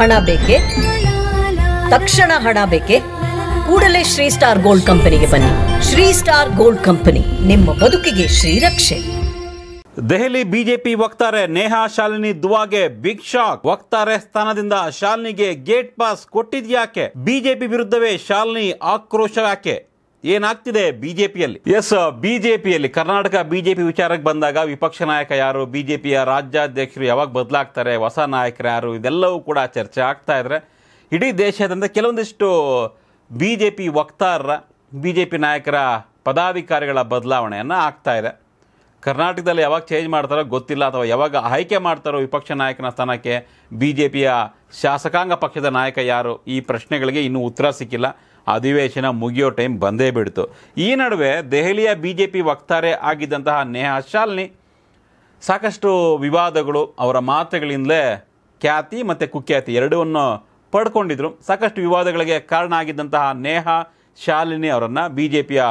ಹಣ ಬೇಕೆ? ತಕ್ಷಣ ಹಣ ಬೇಕೆ? ಕೂಡಲೇ ಶ್ರೀ ಸ್ಟಾರ್ ಗೋಲ್ಡ್ ಕಂಪನಿಗೆ ಬನ್ನಿ. ಶ್ರೀ ಸ್ಟಾರ್ ಗೋಲ್ಡ್ ಕಂಪನಿ, ನಿಮ್ಮ ಬದುಕಿಗೆ ಶ್ರೀರಕ್ಷೆ. ದೆಹಲಿ ಬಿಜೆಪಿ ವಕ್ತಾರೆ ನೇಹಾ ಶಾಲಿನಿ ದುವಾಗೆ ಬಿಗ್ ಶಾಕ್. ವಕ್ತಾರೆ ಸ್ಥಾನದಿಂದ ಶಾಲಿನಿಗೆ ಗೇಟ್ ಪಾಸ್ ಕೊಟ್ಟಿದ್ಯಾಕೆ? ಬಿಜೆಪಿ ವಿರುದ್ಧವೇ ಶಾಲಿನಿ ಆಕ್ರೋಶ ಯಾಕೆ? ಏನಾಗ್ತಿದೆ ಬಿಜೆಪಿಯಲ್ಲಿ? ಎಸ್, ಬಿಜೆಪಿಯಲ್ಲಿ ಕರ್ನಾಟಕ ಬಿಜೆಪಿ ವಿಚಾರಕ್ಕೆ ಬಂದಾಗ ವಿಪಕ್ಷ ನಾಯಕ ಯಾರು, ಬಿಜೆಪಿಯ ರಾಜ್ಯಾಧ್ಯಕ್ಷರು ಯಾವಾಗ ಬದಲಾಗ್ತಾರೆ, ಹೊಸ ನಾಯಕರು ಯಾರು, ಇದೆಲ್ಲವೂ ಕೂಡ ಚರ್ಚೆ ಆಗ್ತಾ ಇದ್ರೆ ಇಡೀ ದೇಶದಿಂದ ಕೆಲವೊಂದಿಷ್ಟು ಬಿಜೆಪಿ ವಕ್ತಾರರ, ಬಿಜೆಪಿ ನಾಯಕರ ಪದಾಧಿಕಾರಿಗಳ ಬದಲಾವಣೆಯನ್ನು ಆಗ್ತಾ ಇದೆ. ಕರ್ನಾಟಕದಲ್ಲಿ ಯಾವಾಗ ಚೇಂಜ್ ಮಾಡ್ತಾರೋ ಗೊತ್ತಿಲ್ಲ, ಅಥವಾ ಯಾವಾಗ ಆಯ್ಕೆ ಮಾಡ್ತಾರೋ ವಿಪಕ್ಷ ನಾಯಕನ ಸ್ಥಾನಕ್ಕೆ ಬಿಜೆಪಿಯ ಶಾಸಕಾಂಗ ಪಕ್ಷದ ನಾಯಕ ಯಾರು, ಈ ಪ್ರಶ್ನೆಗಳಿಗೆ ಇನ್ನೂ ಉತ್ತರ ಸಿಕ್ಕಿಲ್ಲ. ಅಧಿವೇಶನ ಮುಗಿಯೋ ಟೈಮ್ ಬಂದೇ ಬಿಡ್ತು. ಈ ನಡುವೆ ದೆಹಲಿಯ ಬಿಜೆಪಿ ವಕ್ತಾರೆ ಆಗಿದ್ದಂತಹ ನೇಹಾ ಶಾಲಿನಿ ಸಾಕಷ್ಟು ವಿವಾದಗಳು, ಅವರ ಮಾತುಗಳಿಂದಲೇ ಖ್ಯಾತಿ ಮತ್ತು ಕುಖ್ಯಾತಿ ಎರಡನ್ನು ಪಡ್ಕೊಂಡಿದ್ರು. ಸಾಕಷ್ಟು ವಿವಾದಗಳಿಗೆ ಕಾರಣ ಆಗಿದ್ದಂತಹ ನೇಹಾ ಶಾಲಿನಿ ಅವರನ್ನು ಬಿಜೆಪಿಯ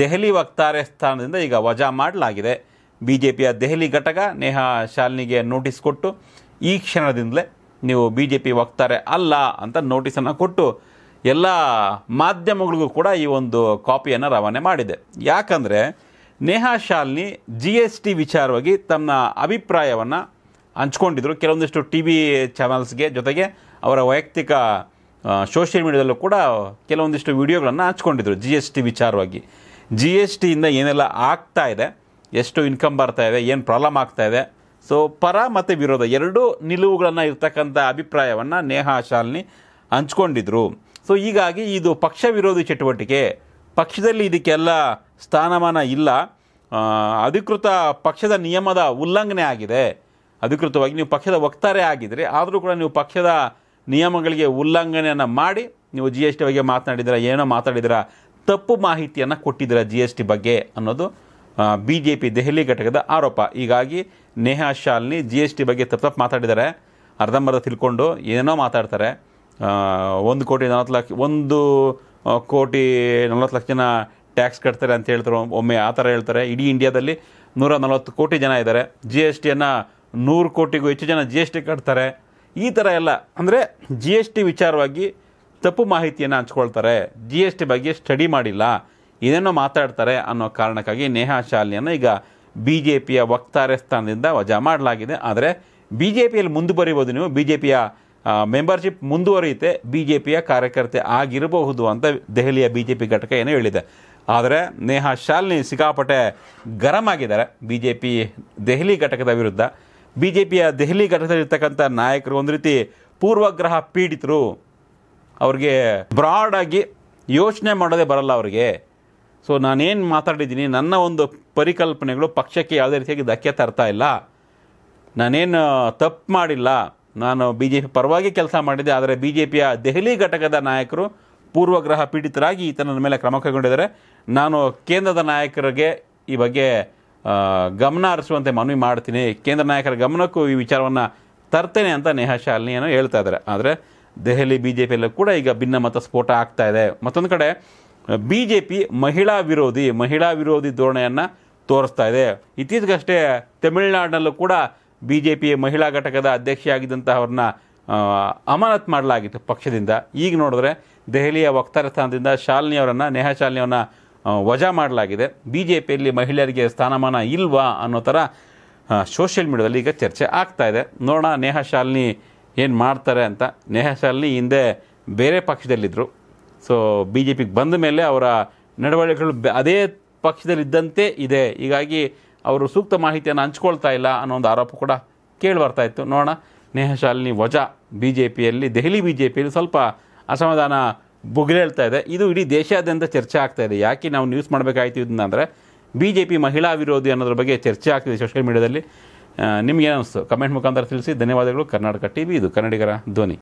ದೆಹಲಿ ವಕ್ತಾರೆ ಸ್ಥಾನದಿಂದ ಈಗ ವಜಾ ಮಾಡಲಾಗಿದೆ. ಬಿಜೆಪಿಯ ದೆಹಲಿ ಘಟಕ ನೇಹಾ ಶಾಲಿನಿಗೆ ನೋಟಿಸ್ ಕೊಟ್ಟು, ಈ ಕ್ಷಣದಿಂದಲೇ ನೀವು ಬಿಜೆಪಿ ವಕ್ತಾರೆ ಅಲ್ಲ ಅಂತ ನೋಟಿಸನ್ನು ಕೊಟ್ಟು ಎಲ್ಲ ಮಾಧ್ಯಮಗಳಿಗೂ ಕೂಡ ಈ ಒಂದು ಕಾಪಿಯನ್ನು ರವಾನೆ ಮಾಡಿದೆ. ಯಾಕಂದರೆ ನೇಹಾ ಶಾಲಿನಿ GST ವಿಚಾರವಾಗಿ ತಮ್ಮ ಅಭಿಪ್ರಾಯವನ್ನು ಹಂಚ್ಕೊಂಡಿದ್ರು ಕೆಲವೊಂದಿಷ್ಟು TV ಚಾನಲ್ಸ್ಗೆ. ಜೊತೆಗೆ ಅವರ ವೈಯಕ್ತಿಕ ಸೋಷಿಯಲ್ ಮೀಡಿಯಾದಲ್ಲೂ ಕೂಡ ಕೆಲವೊಂದಿಷ್ಟು ವಿಡಿಯೋಗಳನ್ನು ಹಂಚ್ಕೊಂಡಿದ್ರು GST ವಿಚಾರವಾಗಿ. GSTಯಿಂದ ಏನೆಲ್ಲ ಆಗ್ತಾ ಇದೆ, ಎಷ್ಟು ಇನ್ಕಮ್ ಬರ್ತಾ ಇದೆ, ಏನು ಪ್ರಾಬ್ಲಮ್ ಆಗ್ತಾ ಇದೆ, ಸೊ ಪರ ಮತ್ತು ವಿರೋಧ ಎರಡೂ ನಿಲುವುಗಳನ್ನು ಇರ್ತಕ್ಕಂಥ ಅಭಿಪ್ರಾಯವನ್ನು ನೇಹಾ ಶಾಲಿನಿ ಹಂಚ್ಕೊಂಡಿದ್ರು. ಸೊ ಹೀಗಾಗಿ ಇದು ಪಕ್ಷ ವಿರೋಧಿ ಚಟುವಟಿಕೆ, ಪಕ್ಷದಲ್ಲಿ ಇದಕ್ಕೆಲ್ಲ ಸ್ಥಾನಮಾನ ಇಲ್ಲ, ಅಧಿಕೃತ ಪಕ್ಷದ ನಿಯಮದ ಉಲ್ಲಂಘನೆ ಆಗಿದೆ. ಅಧಿಕೃತವಾಗಿ ನೀವು ಪಕ್ಷದ ವಕ್ತಾರೆ ಆಗಿದ್ದರೆ ಆದರೂ ಕೂಡ ನೀವು ಪಕ್ಷದ ನಿಯಮಗಳಿಗೆ ಉಲ್ಲಂಘನೆಯನ್ನು ಮಾಡಿ ನೀವು GST ಬಗ್ಗೆ ಮಾತನಾಡಿದಿರ, ಏನೋ ಮಾತಾಡಿದಿರ, ತಪ್ಪು ಮಾಹಿತಿಯನ್ನು ಕೊಟ್ಟಿದ್ದೀರ GST ಬಗ್ಗೆ ಅನ್ನೋದು BJP ದೆಹಲಿ ಘಟಕದ ಆರೋಪ. ಹೀಗಾಗಿ ನೇಹಾ ಶಾಲಿನಿ GST ಬಗ್ಗೆ ತಪ್ಪು ಮಾತಾಡಿದ್ದಾರೆ, ಅರ್ಧಂಬರ್ಧ ತಿಳ್ಕೊಂಡು ಏನೋ ಮಾತಾಡ್ತಾರೆ. 1,40,00,000 ಜನ ಟ್ಯಾಕ್ಸ್ ಕಟ್ತಾರೆ ಅಂತ ಹೇಳ್ತಾರೆ ಒಮ್ಮೆ, ಆ ಥರ ಹೇಳ್ತಾರೆ. ಇಡೀ ಇಂಡಿಯಾದಲ್ಲಿ 140 ಕೋಟಿ ಜನ ಇದ್ದಾರೆ, GSTಯನ್ನು 100 ಕೋಟಿಗೂ ಹೆಚ್ಚು ಜನ GST ಕಟ್ತಾರೆ. ಈ ಥರ ಎಲ್ಲ ಅಂದರೆ GST ವಿಚಾರವಾಗಿ ತಪ್ಪು ಮಾಹಿತಿಯನ್ನು ಹಂಚ್ಕೊಳ್ತಾರೆ, GST ಬಗ್ಗೆ ಸ್ಟಡಿ ಮಾಡಿಲ್ಲ, ಏನೇನೋ ಮಾತಾಡ್ತಾರೆ ಅನ್ನೋ ಕಾರಣಕ್ಕಾಗಿ ನೇಹಾ ಶಾಲಿನಿಯನ್ನು ಈಗ BJPಯ ವಕ್ತಾರೆ ಸ್ಥಾನದಿಂದ ವಜಾ ಮಾಡಲಾಗಿದೆ. ಆದರೆ BJPಯಲ್ಲಿ ಮುಂದುವರಿಬೋದು, ನೀವು BJPಯ ಮೆಂಬರ್ಶಿಪ್ ಮುಂದುವರಿಯುತ್ತೆ, BJPಯ ಕಾರ್ಯಕರ್ತೆ ಆಗಿರಬಹುದು ಅಂತ ದೆಹಲಿಯ BJP ಘಟಕ ಏನೋ ಹೇಳಿದೆ. ಆದರೆ ನೇಹಾ ಶಾಲಿನಿ ಸಿಕ್ಕಾಪಟ್ಟೆ ಗರಂ ಆಗಿದ್ದಾರೆ BJP ದೆಹಲಿ ಘಟಕದ ವಿರುದ್ಧ. BJPಯ ದೆಹಲಿ ಘಟಕದಲ್ಲಿರ್ತಕ್ಕಂಥ ನಾಯಕರು ಒಂದು ರೀತಿ ಪೂರ್ವಗ್ರಹ ಪೀಡಿತರು, ಅವ್ರಿಗೆ ಬ್ರಾಡಾಗಿ ಯೋಚನೆ ಮಾಡೋದೇ ಬರಲ್ಲ ಅವರಿಗೆ. ಸೊ ನಾನೇನು ಮಾತಾಡಿದ್ದೀನಿ, ನನ್ನ ಒಂದು ಪರಿಕಲ್ಪನೆಗಳು ಪಕ್ಷಕ್ಕೆ ಯಾವುದೇ ರೀತಿಯಾಗಿ ಧಕ್ಕೆ ತರ್ತಾ ಇಲ್ಲ, ನಾನೇನು ತಪ್ಪು ಮಾಡಿಲ್ಲ, ನಾನು BJP ಪರವಾಗಿ ಕೆಲಸ ಮಾಡಿದೆ. ಆದರೆ BJPಯ ದೆಹಲಿ ಘಟಕದ ನಾಯಕರು ಪೂರ್ವಗ್ರಹ ಪೀಡಿತರಾಗಿ ಈ ತನ್ನ ಮೇಲೆ ಕ್ರಮ ಕೈಗೊಂಡಿದ್ದಾರೆ. ನಾನು ಕೇಂದ್ರದ ನಾಯಕರಿಗೆ ಈ ಬಗ್ಗೆ ಗಮನ ಹರಿಸುವಂತೆ ಮನವಿ ಮಾಡ್ತೀನಿ, ಕೇಂದ್ರ ನಾಯಕರ ಗಮನಕ್ಕೂ ಈ ವಿಚಾರವನ್ನು ತರ್ತೇನೆ ಅಂತ ನೇಹಾ ಶಾಲಿನಿಯನ್ನು ಹೇಳ್ತಾ ಇದ್ದಾರೆ. ಆದರೆ ದೆಹಲಿ BJPಯಲ್ಲೂ ಕೂಡ ಈಗ ಭಿನ್ನಮತ ಸ್ಫೋಟ ಆಗ್ತಾ ಇದೆ. ಮತ್ತೊಂದು ಕಡೆ BJP ಮಹಿಳಾ ವಿರೋಧಿ ಧೋರಣೆಯನ್ನು ತೋರಿಸ್ತಾ ಇದೆ. ಇತ್ತೀಚೆಗಷ್ಟೇ ತಮಿಳುನಾಡಿನಲ್ಲೂ ಕೂಡ BJPಯ ಮಹಿಳಾ ಘಟಕದ ಅಧ್ಯಕ್ಷೆಯಾಗಿದ್ದಂತಹವ್ರನ್ನ ಅಮಾನತ್ ಮಾಡಲಾಗಿತ್ತು ಪಕ್ಷದಿಂದ. ಈಗ ನೋಡಿದ್ರೆ ದೆಹಲಿಯ ವಕ್ತಾರ ಸ್ಥಾನದಿಂದ ಶಾಲಿನಿಯವರನ್ನು, ನೇಹಾ ಶಾಲಿನಿಯವ್ರನ್ನ ವಜಾ ಮಾಡಲಾಗಿದೆ. BJPಯಲ್ಲಿ ಮಹಿಳೆಯರಿಗೆ ಸ್ಥಾನಮಾನ ಇಲ್ವಾ ಅನ್ನೋ ಥರ ಸೋಷಿಯಲ್ ಮೀಡಿಯಾದಲ್ಲಿ ಈಗ ಚರ್ಚೆ ಆಗ್ತಾ ಇದೆ. ನೋಡೋಣ ನೇಹಾ ಶಾಲಿನಿ ಏನು ಮಾಡ್ತಾರೆ ಅಂತ. ನೇಹಾ ಶಾಲಿನಿ ಹಿಂದೆ ಬೇರೆ ಪಕ್ಷದಲ್ಲಿದ್ದರು, ಸೊ BJPಗೆ ಬಂದ ಮೇಲೆ ಅವರ ನಡವಳಿಕೆಗಳು ಅದೇ ಪಕ್ಷದಲ್ಲಿದ್ದಂತೆ ಇದೆ. ಹೀಗಾಗಿ ಅವರು ಸೂಕ್ತ ಮಾಹಿತಿಯನ್ನು ಹಂಚ್ಕೊಳ್ತಾ ಇಲ್ಲ ಅನ್ನೋ ಒಂದು ಆರೋಪ ಕೂಡ ಕೇಳಿ ಬರ್ತಾ ಇತ್ತು. ನೋಡೋಣ ನೇಹಾ ಶಾಲಿನಿ ವಜಾ, BJPಯಲ್ಲಿ ದೆಹಲಿ BJPಯಲ್ಲಿ ಸ್ವಲ್ಪ ಅಸಮಾಧಾನ ಬುಗ್ರೇಳ್ತಾ ಇದೆ. ಇದು ಇಡೀ ದೇಶಾದ್ಯಂತ ಚರ್ಚೆ ಆಗ್ತಾ ಇದೆ. ಯಾಕೆ ನಾವು ನ್ಯೂಸ್ ಮಾಡಬೇಕಾಯ್ತು ಇದನ್ನ ಅಂದರೆ BJP ಮಹಿಳಾ ವಿರೋಧಿ ಅನ್ನೋದ್ರ ಬಗ್ಗೆ ಚರ್ಚೆ ಆಗ್ತಿದೆ ಸೋಷಿಯಲ್ ಮೀಡಿಯಾದಲ್ಲಿ. ನಿಮ್ಗೇನಿಸ್ತು ಕಮೆಂಟ್ ಮುಖಾಂತರ ತಿಳಿಸಿ. ಧನ್ಯವಾದಗಳು. KarnatakaTV, ಇದು ಕನ್ನಡಿಗರ ಧ್ವನಿ.